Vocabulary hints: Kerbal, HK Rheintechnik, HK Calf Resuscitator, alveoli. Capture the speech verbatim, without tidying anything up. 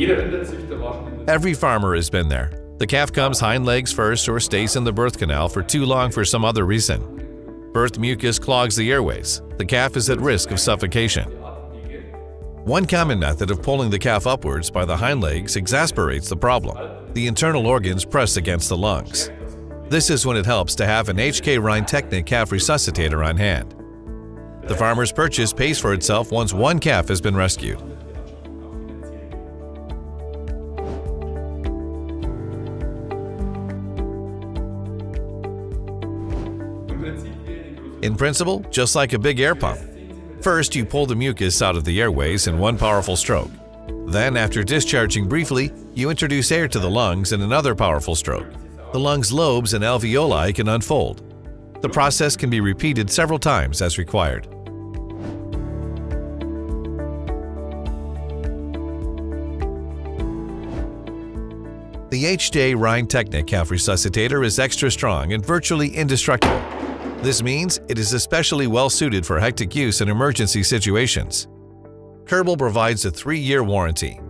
Every farmer has been there. The calf comes hind legs first or stays in the birth canal for too long for some other reason. Birth mucus clogs the airways. The calf is at risk of suffocation. One common method of pulling the calf upwards by the hind legs exacerbates the problem. The internal organs press against the lungs. This is when it helps to have an H K Rheintechnik calf resuscitator on hand. The farmer's purchase pays for itself once one calf has been rescued. In principle, just like a big air pump. First, you pull the mucus out of the airways in one powerful stroke. Then, after discharging briefly, you introduce air to the lungs in another powerful stroke. The lungs' lobes and alveoli can unfold. The process can be repeated several times as required. The H K Rheintechnik calf resuscitator is extra strong and virtually indestructible. This means it is especially well-suited for hectic use in emergency situations. Kerbal provides a three-year warranty.